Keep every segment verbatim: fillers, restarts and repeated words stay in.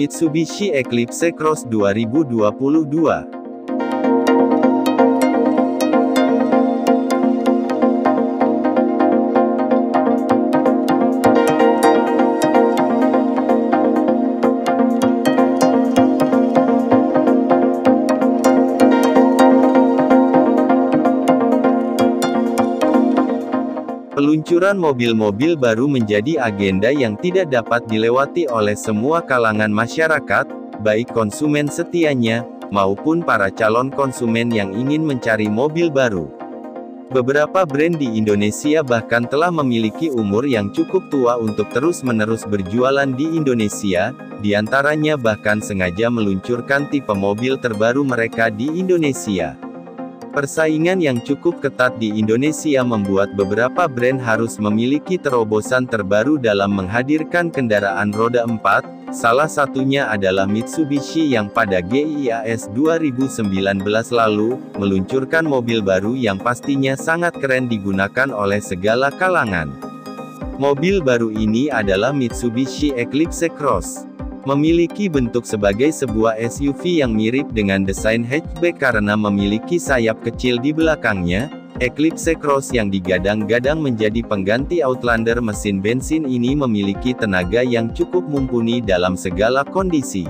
Mitsubishi Eclipse Cross dua ribu dua puluh dua. Peluncuran mobil-mobil baru menjadi agenda yang tidak dapat dilewati oleh semua kalangan masyarakat, baik konsumen setianya, maupun para calon konsumen yang ingin mencari mobil baru. Beberapa brand di Indonesia bahkan telah memiliki umur yang cukup tua untuk terus-menerus berjualan di Indonesia, diantaranya bahkan sengaja meluncurkan tipe mobil terbaru mereka di Indonesia. Persaingan yang cukup ketat di Indonesia membuat beberapa brand harus memiliki terobosan terbaru dalam menghadirkan kendaraan roda empat, salah satunya adalah Mitsubishi yang pada G I I A S dua ribu sembilan belas lalu, meluncurkan mobil baru yang pastinya sangat keren digunakan oleh segala kalangan. Mobil baru ini adalah Mitsubishi Eclipse Cross. Memiliki bentuk sebagai sebuah S U V yang mirip dengan desain hatchback karena memiliki sayap kecil di belakangnya, Eclipse Cross yang digadang-gadang menjadi pengganti Outlander mesin bensin ini memiliki tenaga yang cukup mumpuni dalam segala kondisi.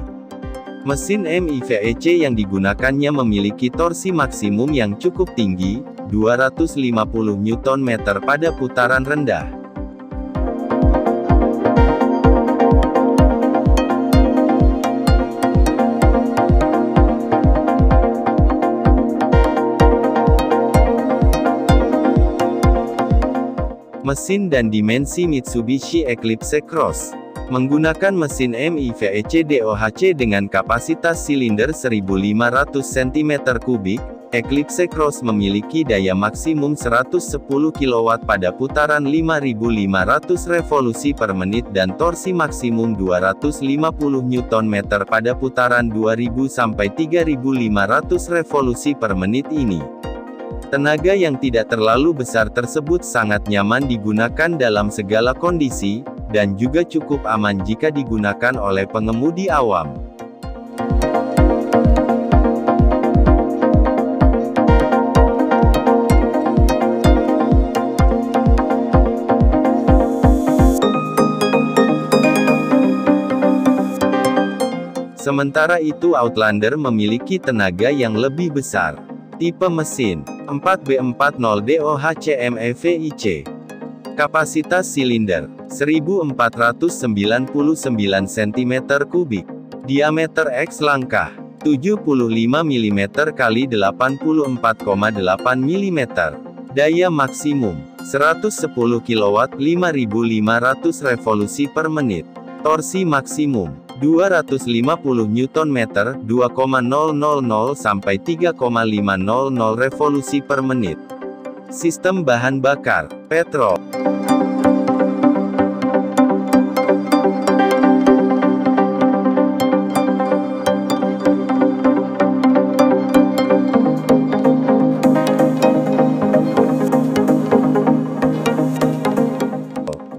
Mesin M I V E C yang digunakannya memiliki torsi maksimum yang cukup tinggi, dua ratus lima puluh newton meter pada putaran rendah. Mesin dan dimensi Mitsubishi Eclipse Cross menggunakan mesin M I V E C D O H C dengan kapasitas silinder seribu lima ratus sentimeter kubik. Eclipse Cross memiliki daya maksimum seratus sepuluh kilowatt pada putaran lima ribu lima ratus revolusi per menit dan torsi maksimum dua ratus lima puluh newton meter pada putaran dua ribu sampai tiga ribu lima ratus revolusi per menit ini. Tenaga yang tidak terlalu besar tersebut sangat nyaman digunakan dalam segala kondisi, dan juga cukup aman jika digunakan oleh pengemudi awam. Sementara itu, Outlander memiliki tenaga yang lebih besar. Tipe mesin empat B empat puluh D O H C M I V E C. Kapasitas silinder seribu empat ratus sembilan puluh sembilan sentimeter kubik. Diameter X langkah tujuh puluh lima milimeter kali delapan puluh empat koma delapan milimeter. Daya maksimum seratus sepuluh kilowatt lima ribu lima ratus revolusi per menit. Torsi maksimum dua ratus lima puluh newton meter, dua koma nol nol nol sampai tiga koma lima nol nol revolusi per menit. Sistem bahan bakar, petrol.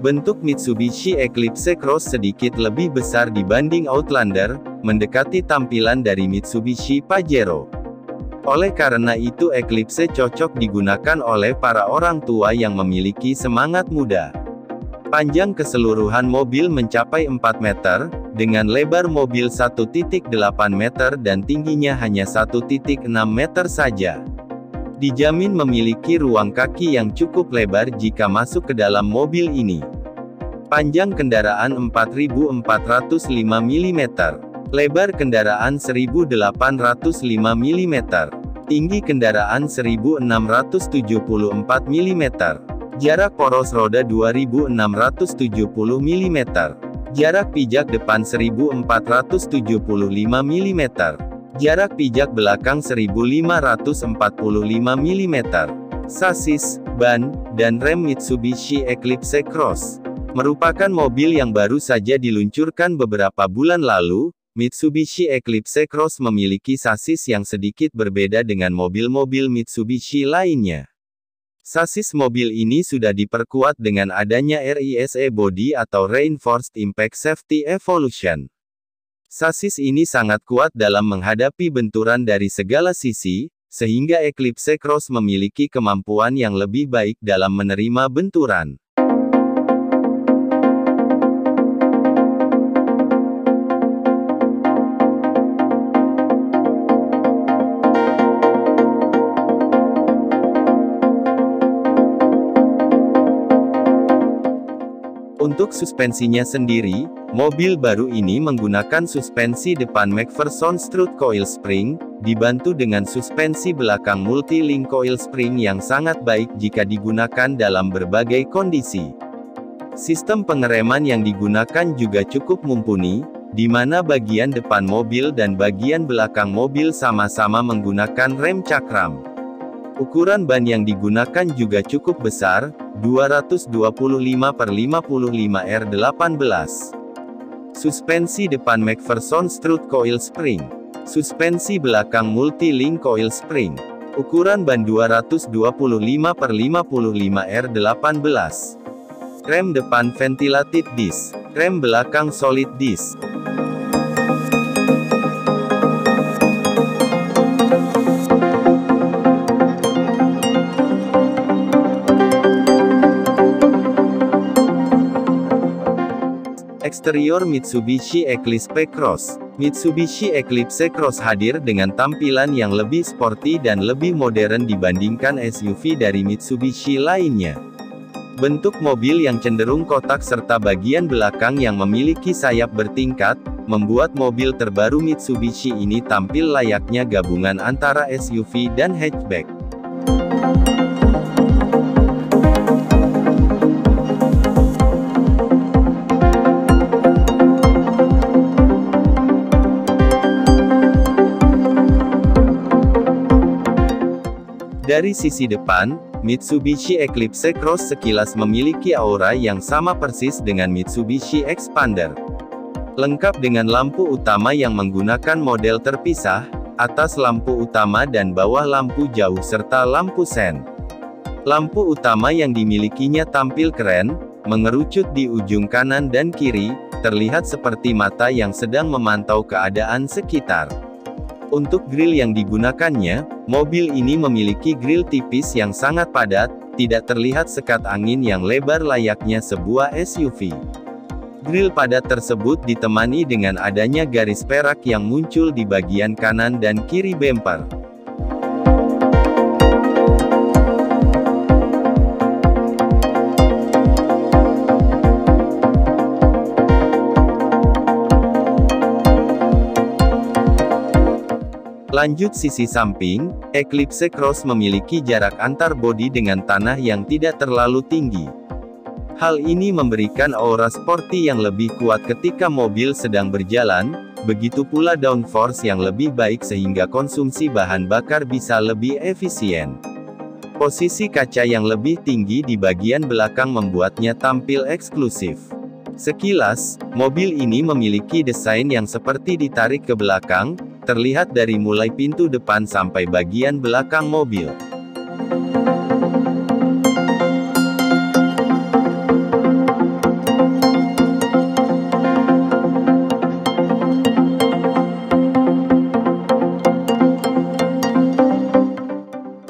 Bentuk Mitsubishi Eclipse Cross sedikit lebih besar dibanding Outlander, mendekati tampilan dari Mitsubishi Pajero. Oleh karena itu Eclipse cocok digunakan oleh para orang tua yang memiliki semangat muda. Panjang keseluruhan mobil mencapai empat meter, dengan lebar mobil satu koma delapan meter dan tingginya hanya satu koma enam meter saja. Dijamin memiliki ruang kaki yang cukup lebar jika masuk ke dalam mobil ini. Panjang kendaraan empat ribu empat ratus lima milimeter, lebar kendaraan seribu delapan ratus lima milimeter, tinggi kendaraan seribu enam ratus tujuh puluh empat milimeter, jarak poros roda dua ribu enam ratus tujuh puluh milimeter, jarak pijak depan seribu empat ratus tujuh puluh lima milimeter. Jarak pijak belakang seribu lima ratus empat puluh lima milimeter. Sasis, ban, dan rem Mitsubishi Eclipse Cross merupakan mobil yang baru saja diluncurkan beberapa bulan lalu. Mitsubishi Eclipse Cross memiliki sasis yang sedikit berbeda dengan mobil-mobil Mitsubishi lainnya. Sasis mobil ini sudah diperkuat dengan adanya RISE Body atau Reinforced Impact Safety Evolution. Sasis ini sangat kuat dalam menghadapi benturan dari segala sisi, sehingga Eclipse Cross memiliki kemampuan yang lebih baik dalam menerima benturan. Untuk suspensinya sendiri, mobil baru ini menggunakan suspensi depan McPherson strut coil spring, dibantu dengan suspensi belakang multi-link coil spring yang sangat baik jika digunakan dalam berbagai kondisi. Sistem pengereman yang digunakan juga cukup mumpuni, di mana bagian depan mobil dan bagian belakang mobil sama-sama menggunakan rem cakram. Ukuran ban yang digunakan juga cukup besar, dua ratus dua puluh lima per lima puluh lima R delapan belas. Suspensi depan McPherson strut coil spring. Suspensi belakang multi-link coil spring. Ukuran ban dua ratus dua puluh lima per lima puluh lima R delapan belas. Rem depan ventilated disc. Rem belakang solid disc. Eksterior Mitsubishi Eclipse Cross. Mitsubishi Eclipse Cross hadir dengan tampilan yang lebih sporty dan lebih modern dibandingkan S U V dari Mitsubishi lainnya. Bentuk mobil yang cenderung kotak serta bagian belakang yang memiliki sayap bertingkat, membuat mobil terbaru Mitsubishi ini tampil layaknya gabungan antara S U V dan hatchback. Dari sisi depan, Mitsubishi Eclipse Cross sekilas memiliki aura yang sama persis dengan Mitsubishi Xpander. Lengkap dengan lampu utama yang menggunakan model terpisah, atas lampu utama dan bawah lampu jauh serta lampu sen. Lampu utama yang dimilikinya tampil keren, mengerucut di ujung kanan dan kiri, terlihat seperti mata yang sedang memantau keadaan sekitar. Untuk grill yang digunakannya, mobil ini memiliki grill tipis yang sangat padat, tidak terlihat sekat angin yang lebar layaknya sebuah S U V. Grill padat tersebut ditemani dengan adanya garis perak yang muncul di bagian kanan dan kiri bemper. Lanjut sisi samping, Eclipse Cross memiliki jarak antar bodi dengan tanah yang tidak terlalu tinggi. Hal ini memberikan aura sporty yang lebih kuat ketika mobil sedang berjalan, begitu pula downforce yang lebih baik sehingga konsumsi bahan bakar bisa lebih efisien. Posisi kaca yang lebih tinggi di bagian belakang membuatnya tampil eksklusif. Sekilas, mobil ini memiliki desain yang seperti ditarik ke belakang, terlihat dari mulai pintu depan sampai bagian belakang mobil.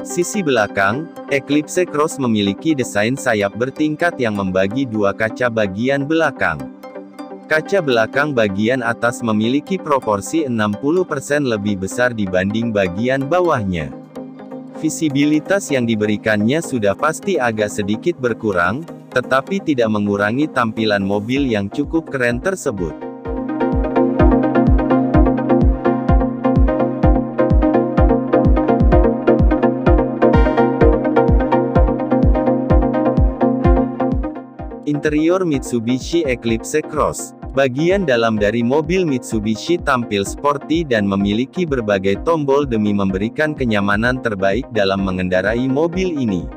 Sisi belakang, Eclipse Cross memiliki desain sayap bertingkat yang membagi dua kaca bagian belakang. Kaca belakang bagian atas memiliki proporsi enam puluh persen lebih besar dibanding bagian bawahnya. Visibilitas yang diberikannya sudah pasti agak sedikit berkurang, tetapi tidak mengurangi tampilan mobil yang cukup keren tersebut. Interior Mitsubishi Eclipse Cross. Bagian dalam dari mobil Mitsubishi tampil sporty dan memiliki berbagai tombol demi memberikan kenyamanan terbaik dalam mengendarai mobil ini.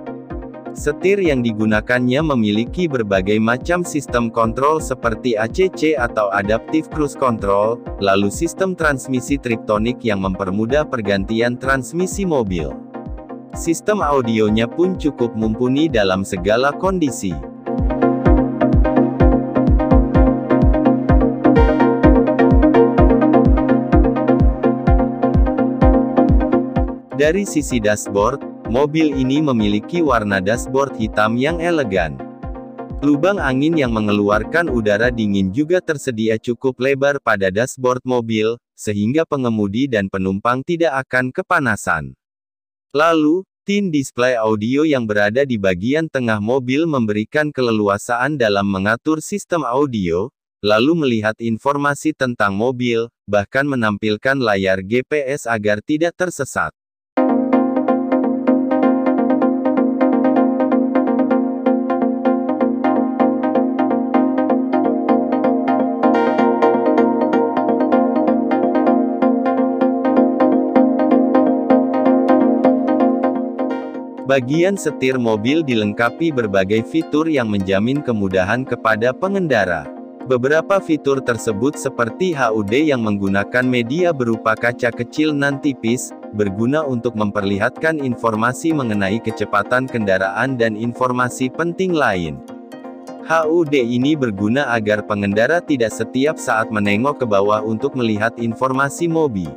Setir yang digunakannya memiliki berbagai macam sistem kontrol seperti A C C atau Adaptive Cruise Control, lalu sistem transmisi Triptonic yang mempermudah pergantian transmisi mobil. Sistem audionya pun cukup mumpuni dalam segala kondisi. Dari sisi dashboard, mobil ini memiliki warna dashboard hitam yang elegan. Lubang angin yang mengeluarkan udara dingin juga tersedia cukup lebar pada dashboard mobil, sehingga pengemudi dan penumpang tidak akan kepanasan. Lalu, tin display audio yang berada di bagian tengah mobil memberikan keleluasaan dalam mengatur sistem audio, lalu melihat informasi tentang mobil, bahkan menampilkan layar G P S agar tidak tersesat. Bagian setir mobil dilengkapi berbagai fitur yang menjamin kemudahan kepada pengendara. Beberapa fitur tersebut seperti H U D yang menggunakan media berupa kaca kecil nan tipis, berguna untuk memperlihatkan informasi mengenai kecepatan kendaraan dan informasi penting lain. H U D ini berguna agar pengendara tidak setiap saat menengok ke bawah untuk melihat informasi mobil.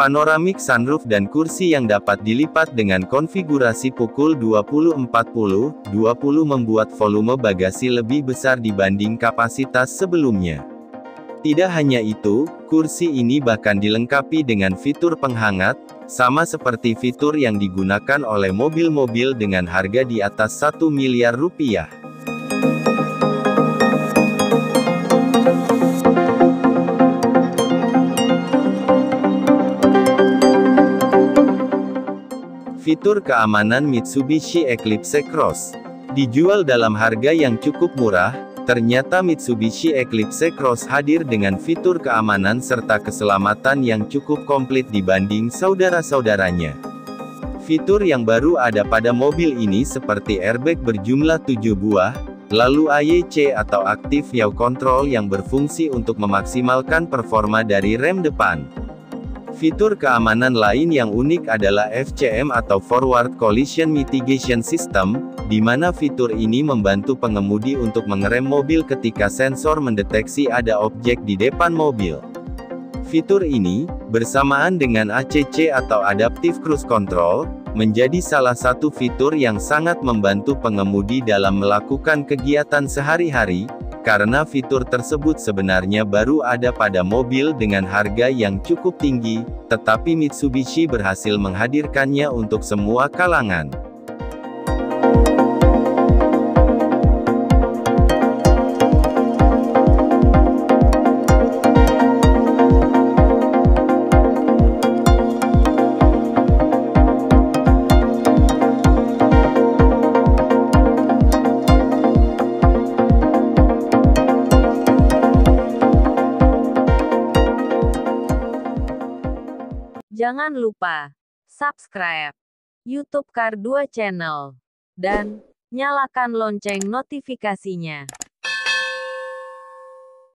Panoramic sunroof dan kursi yang dapat dilipat dengan konfigurasi pukul dua puluh empat puluh dua puluh membuat volume bagasi lebih besar dibanding kapasitas sebelumnya. Tidak hanya itu, kursi ini bahkan dilengkapi dengan fitur penghangat, sama seperti fitur yang digunakan oleh mobil-mobil dengan harga di atas satu miliar rupiah. Fitur keamanan Mitsubishi Eclipse Cross. Dijual dalam harga yang cukup murah, ternyata Mitsubishi Eclipse Cross hadir dengan fitur keamanan serta keselamatan yang cukup komplit dibanding saudara-saudaranya. Fitur yang baru ada pada mobil ini seperti airbag berjumlah tujuh buah, lalu A Y C atau Active Yaw Control yang berfungsi untuk memaksimalkan performa dari rem depan. Fitur keamanan lain yang unik adalah F C M atau Forward Collision Mitigation System, di mana fitur ini membantu pengemudi untuk mengerem mobil ketika sensor mendeteksi ada objek di depan mobil. Fitur ini, bersamaan dengan A C C atau Adaptive Cruise Control, menjadi salah satu fitur yang sangat membantu pengemudi dalam melakukan kegiatan sehari-hari, karena fitur tersebut sebenarnya baru ada pada mobil dengan harga yang cukup tinggi, tetapi Mitsubishi berhasil menghadirkannya untuk semua kalangan. Jangan lupa subscribe YouTube Car dua Channel dan nyalakan lonceng notifikasinya.